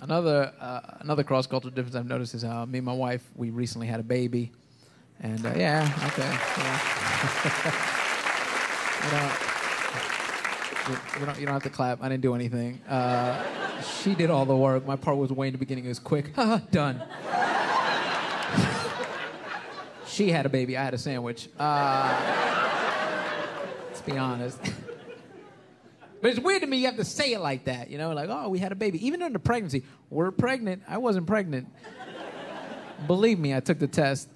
Another cross-cultural difference I've noticed is how me and my wife, we recently had a baby. And, yeah, okay. Yeah. You don't have to clap. I didn't do anything. She did all the work. My part was way in the beginning. It was quick. Done. She had a baby. I had a sandwich. Let's be honest. But it's weird to me you have to say it like that, you know? Like, oh, we had a baby. Even during the pregnancy, we're pregnant. I wasn't pregnant. Believe me, I took the test.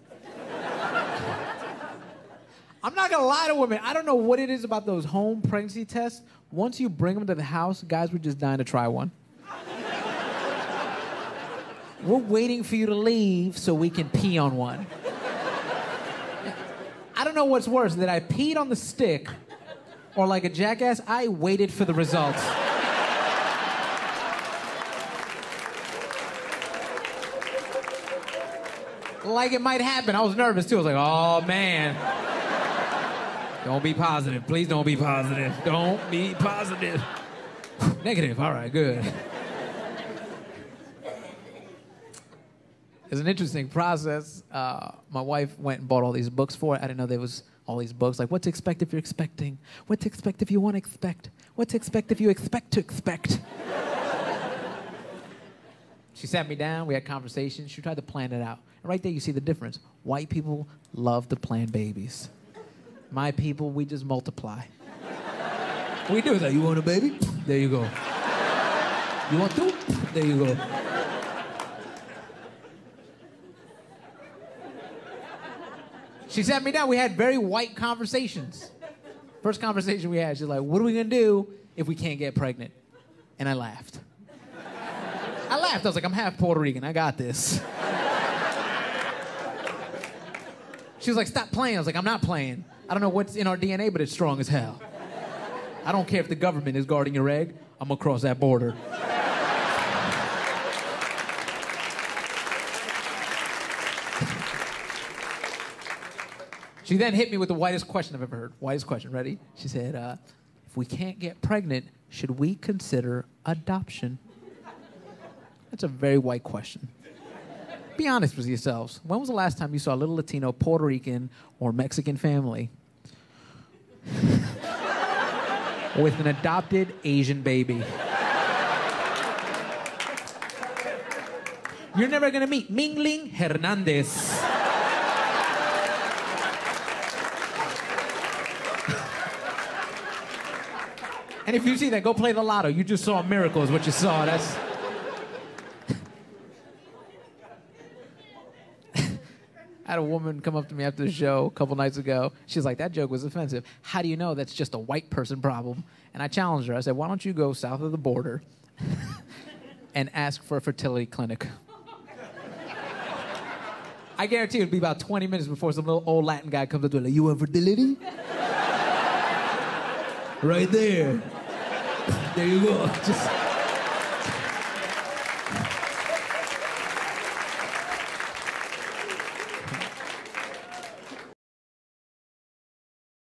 I'm not going to lie to women. I don't know what it is about those home pregnancy tests. Once you bring them to the house, guys were just dying to try one. We're waiting for you to leave so we can pee on one. I don't know what's worse, that I peed on the stick... Or like a jackass, I waited for the results. Like it might happen. I was nervous, too. I was like, oh, man. Don't be positive. Please don't be positive. Don't be positive. Negative. All right, good. It's an interesting process. My wife went and bought all these books for it. I didn't know there was... all these books, like what to expect if you're expecting, what to expect if you want to expect, what to expect if you expect to expect. She sat me down, we had conversations, she tried to plan it out. And right there you see the difference. White people love to plan babies. My people, we just multiply. We do that. You want a baby? There you go. You want two? There you go. She sat me down. We had very white conversations. First conversation we had, she's like, what are we going to do if we can't get pregnant? And I laughed. I laughed. I was like, I'm half Puerto Rican. I got this. She was like, stop playing. I was like, I'm not playing. I don't know what's in our DNA, but it's strong as hell. I don't care if the government is guarding your egg. I'm going to cross that border. She then hit me with the whitest question I've ever heard. Whitest question. Ready? She said, if we can't get pregnant, should we consider adoption? That's a very white question. Be honest with yourselves. When was the last time you saw a little Latino, Puerto Rican, or Mexican family with an adopted Asian baby? You're never going to meet Mingling Hernandez. And if you see that, go play the lotto. You just saw a miracle is what you saw. That's... I had a woman come up to me after the show a couple nights ago. She's like, that joke was offensive. How do you know that's just a white person problem? And I challenged her. I said, why don't you go south of the border and ask for a fertility clinic? I guarantee it'll be about 20 minutes before some little old Latin guy comes up to her like, you want fertility? Right there. There you go. Just...